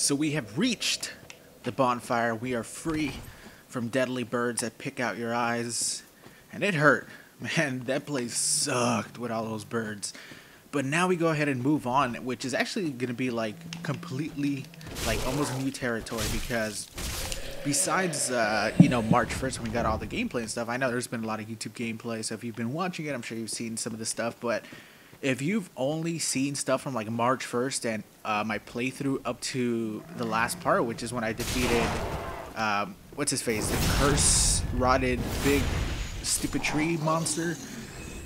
So we have reached the bonfire. We are free from deadly birds that pick out your eyes. And it hurt. Man, that place sucked with all those birds. But now we go ahead and move on, which is actually going to be like completely, like almost new territory, because besides, you know, March 1st when we got all the gameplay and stuff, I know there's been a lot of YouTube gameplay, so if you've been watching it, I'm sure you've seen some of the stuff, but if you've only seen stuff from like March 1st and my playthrough up to the last part, which is when I defeated, what's his face, the curse rotted big stupid tree monster,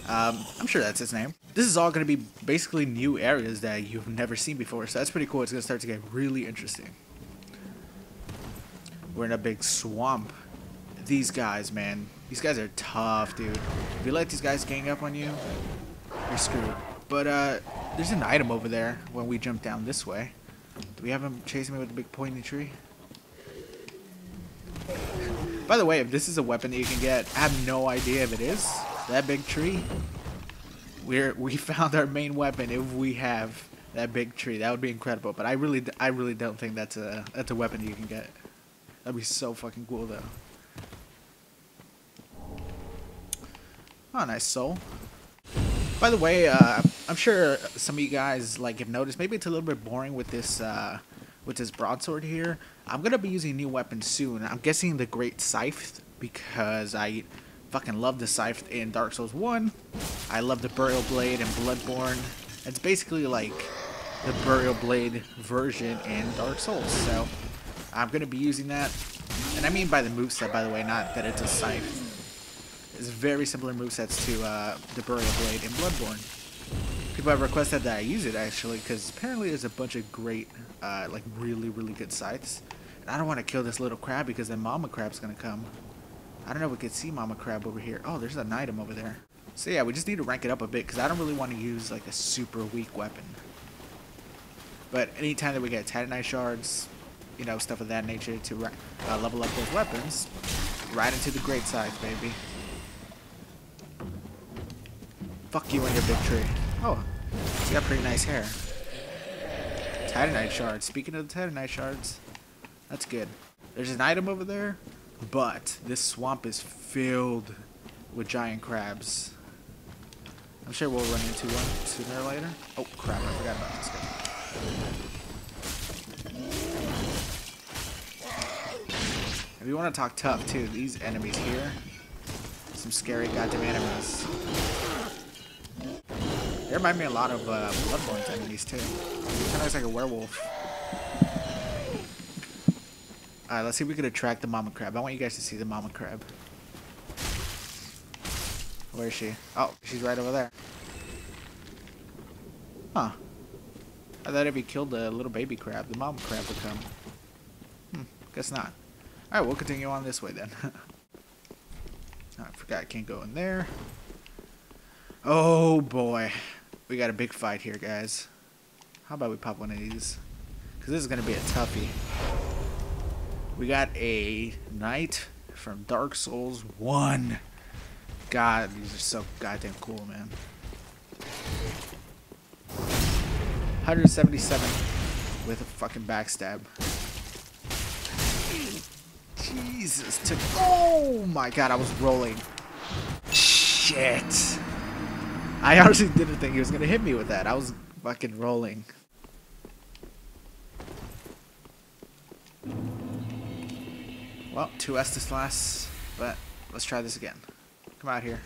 I'm sure that's his name. This is all going to be basically new areas that you've never seen before, so that's pretty cool. It's going to start to get really interesting. We're in a big swamp. These guys, man. These guys are tough, dude. If you let these guys gang up on you, you're screwed. But there's an item over there when we jump down this way. Do we have him chasing me with a big pointy tree? By the way, if this is a weapon that you can get, I have no idea if it is. That big tree. We found our main weapon if we have that big tree. That would be incredible. But I really don't think that's a weapon that you can get. That'd be so fucking cool, though. Oh, nice soul. By the way, I'm sure some of you guys like have noticed, maybe it's a little bit boring with this broadsword here. I'm gonna be using a new weapon soon. I'm guessing the Great Scythe, because I fucking love the Scythe in Dark Souls 1. I love the Burial Blade in Bloodborne. It's basically like the Burial Blade version in Dark Souls, so I'm going to be using that. And I mean by the moveset, by the way, not that it's a scythe. It's very similar movesets to the Burial Blade in Bloodborne. People have requested that I use it, actually, because apparently there's a bunch of great, like really, really good scythes. And I don't want to kill this little crab, because then Mama Crab's going to come. I don't know if we could see Mama Crab over here. Oh, there's an item over there. So yeah, we just need to rank it up a bit, because I don't really want to use like a super weak weapon. But anytime that we get Titanite shards, you know, stuff of that nature to level up those weapons, right into the Great Scythe, baby. Fuck you and your big tree. Oh, he's got pretty nice hair. Titanite shards. Speaking of the Titanite shards, that's good. There's an item over there, but this swamp is filled with giant crabs. I'm sure we'll run into one sooner or later. Oh, crap, I forgot about this guy. If you want to talk tough, too, these enemies here, some scary goddamn enemies. They remind me a lot of Bloodborne's enemies, too. Kind of looks like a werewolf. Alright, let's see if we can attract the Mama Crab. I want you guys to see the Mama Crab. Where is she? Oh, she's right over there. Huh. I thought if you killed the little baby crab, the Mama Crab would come. Hmm, guess not. Alright, we'll continue on this way then. Oh, I forgot I can't go in there. Oh boy. We got a big fight here, guys. How about we pop one of these? Because this is going to be a toughie. We got a knight from Dark Souls 1. God, these are so goddamn cool, man. 177 with a fucking backstab. Jesus, oh my god, I was rolling. Shit. I honestly didn't think he was going to hit me with that. I was fucking rolling. Well, 2 Estus last, but let's try this again. Come out here.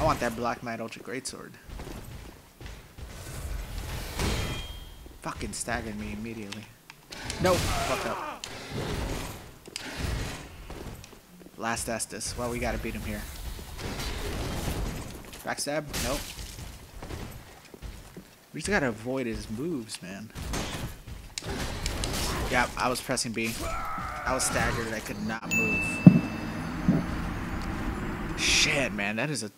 I want that Black Knight Ultra Greatsword. Fucking staggered me immediately. Nope. Fuck up. Last Estus. Well, we gotta beat him here. Backstab? Nope. We just gotta avoid his moves, man. Yeah, I was pressing B. I was staggered. I could not move. Shit, man. That is a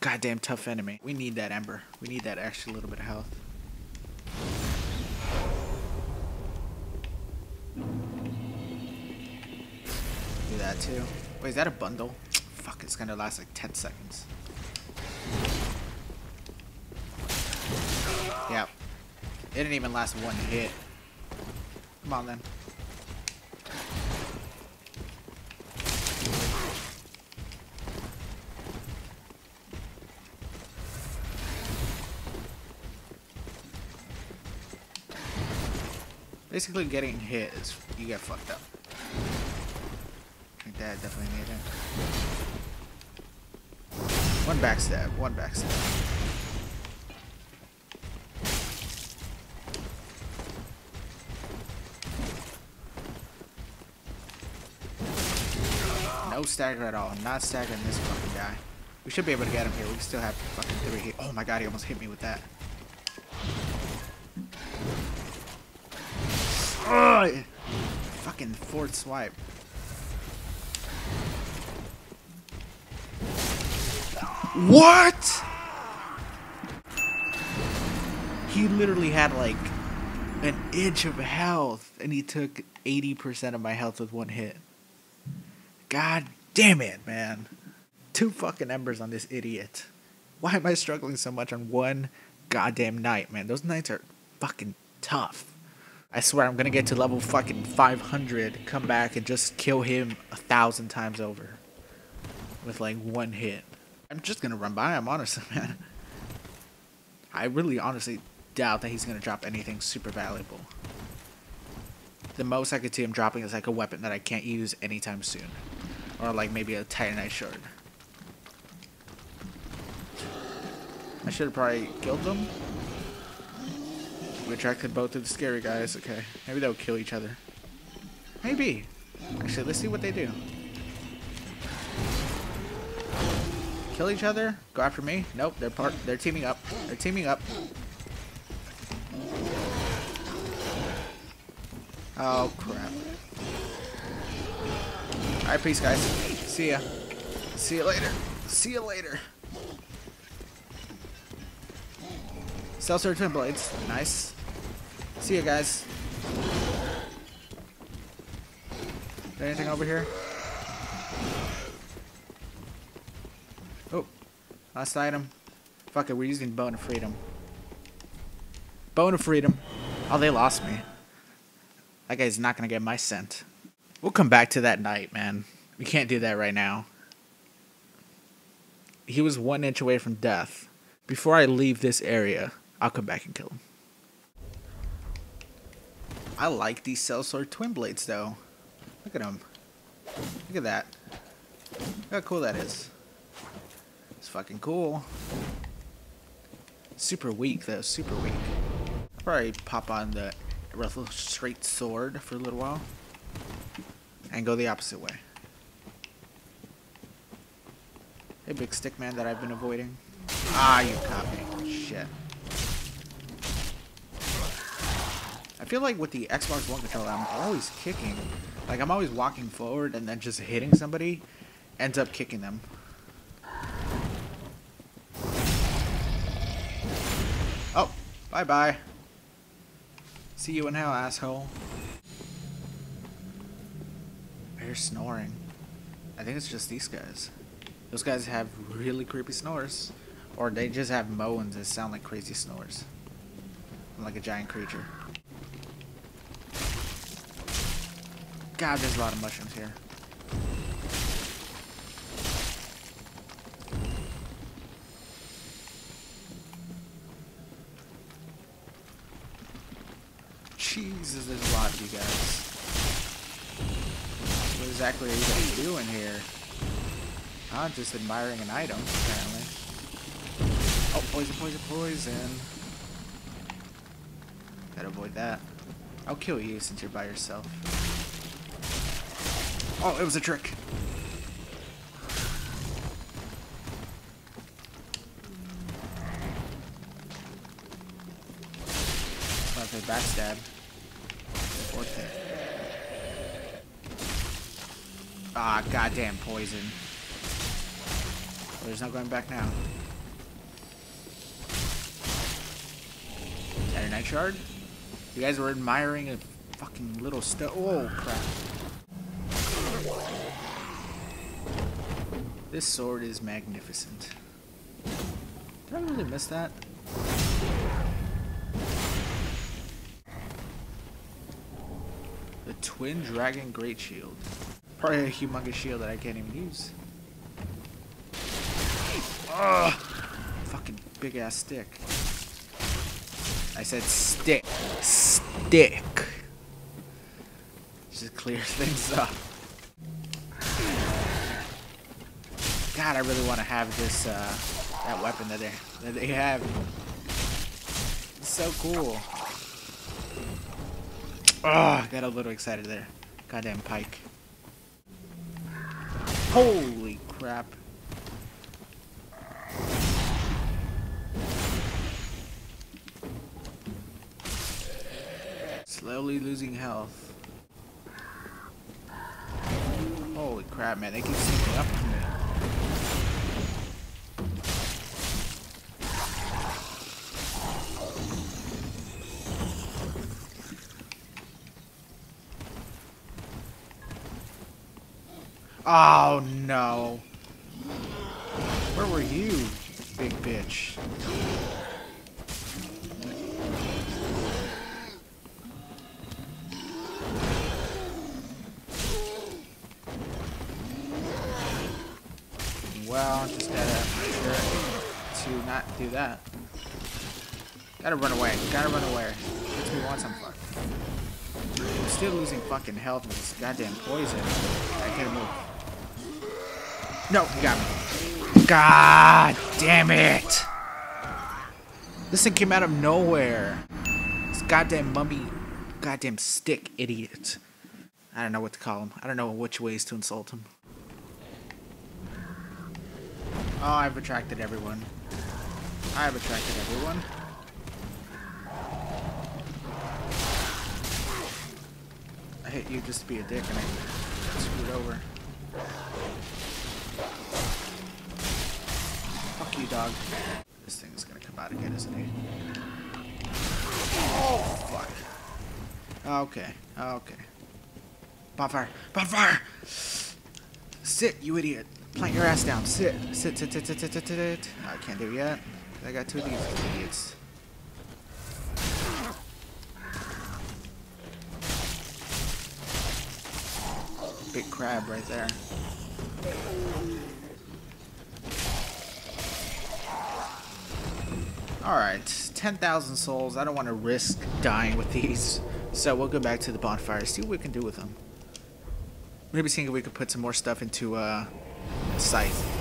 goddamn tough enemy. We need that Ember. We need that extra little bit of health. That too. Wait, is that a bundle? Fuck, it's gonna last like 10 seconds. Yeah. It didn't even last one hit. Come on then. Basically getting hit is you get fucked up. I think that definitely made it. One backstab, one backstab. No stagger at all. I'm not staggering this fucking guy. We should be able to get him here. We still have fucking 3 hit. Oh my god, he almost hit me with that. Ugh! Fucking 4th swipe. What? He literally had like an inch of health and he took 80% of my health with one hit. God damn it, man. 2 fucking embers on this idiot. Why am I struggling so much on one goddamn knight, man? Those knights are fucking tough. I swear I'm gonna get to level fucking 500, come back, and just kill him 1,000 times over. With like one hit. I'm just gonna run by him, honestly, man. I really honestly doubt that he's gonna drop anything super valuable. The most I could see him dropping is like a weapon that I can't use anytime soon. Or like maybe a Titanite shard. I should have probably killed them. Which I could both of the scary guys. Okay. Maybe they'll kill each other. Maybe. Actually, let's see what they do. Kill each other? Go after me? Nope, they're teaming up. They're teaming up. Oh crap. Alright, peace guys. See ya. See ya later. See ya later. Sellsword Twinblades. Nice. See ya guys. Is there anything over here? Oh. Last item. Fuck it, we're using Bone of Freedom. Bone of Freedom. Oh, they lost me. That guy's not gonna get my scent. We'll come back to that knight, man. We can't do that right now. He was 1 inch away from death. Before I leave this area, I'll come back and kill him. I like these Sellsword Twinblades, though. Look at them. Look at that. Look how cool that is. It's fucking cool. Super weak, though. Super weak. I'll probably pop on the Ruffle Straight Sword for a little while and go the opposite way. Hey, big stick man that I've been avoiding. Ah, you copy. Shit. I feel like with the Xbox One controller, I'm always kicking. Like, I'm always walking forward and then just hitting somebody, ends up kicking them. Oh, bye-bye. See you in hell, asshole. I hear snoring. I think it's just these guys. Those guys have really creepy snores. Or they just have moans that sound like crazy snores. I'm like a giant creature. God, there's a lot of mushrooms here. Jesus, there's a lot of you guys. What exactly are you guys doing here? I'm just admiring an item, apparently. Oh, poison, poison, poison. Gotta avoid that. I'll kill you since you're by yourself. Oh, it was a trick. Okay, backstab. Ah, goddamn poison. There's no going back now. Titanite shard? You guys were admiring a fucking little Oh, crap. This sword is magnificent. Did I really miss that? The Twin Dragon Great Shield. Probably a humongous shield that I can't even use. Ugh! Fucking big ass stick. I said stick. Stick. Just clear things up. God, I really want to have this, that weapon that they have. It's so cool. Ugh, got a little excited there. Goddamn pike. Holy crap. Slowly losing health. Holy crap, man, they keep sneaking up to me. Oh no. Where were you, big bitch? Well, just gotta make sure to not do that. Gotta run away. Gotta run away. Makes me want some fun. I'm still losing fucking health with this goddamn poison. I can't move. No, he got me. God damn it! This thing came out of nowhere. This goddamn mummy, goddamn stick idiot. I don't know what to call him. I don't know which ways to insult him. Oh, I've attracted everyone. I've attracted everyone. I hit you just to be a dick and I screwed over. Fuck you, dog. This thing's gonna come out again, isn't it? Oh, fuck. Okay, okay. Bonfire! Bonfire! Sit, you idiot! Plant your ass down. Sit. Sit, sit, sit, sit, sit, sit, sit. No, I can't do it yet. I got two of these idiots. Big crab right there. Alright, 10,000 souls. I don't want to risk dying with these. So we'll go back to the bonfire, see what we can do with them. We're going to be seeing if we can put some more stuff into a scythe.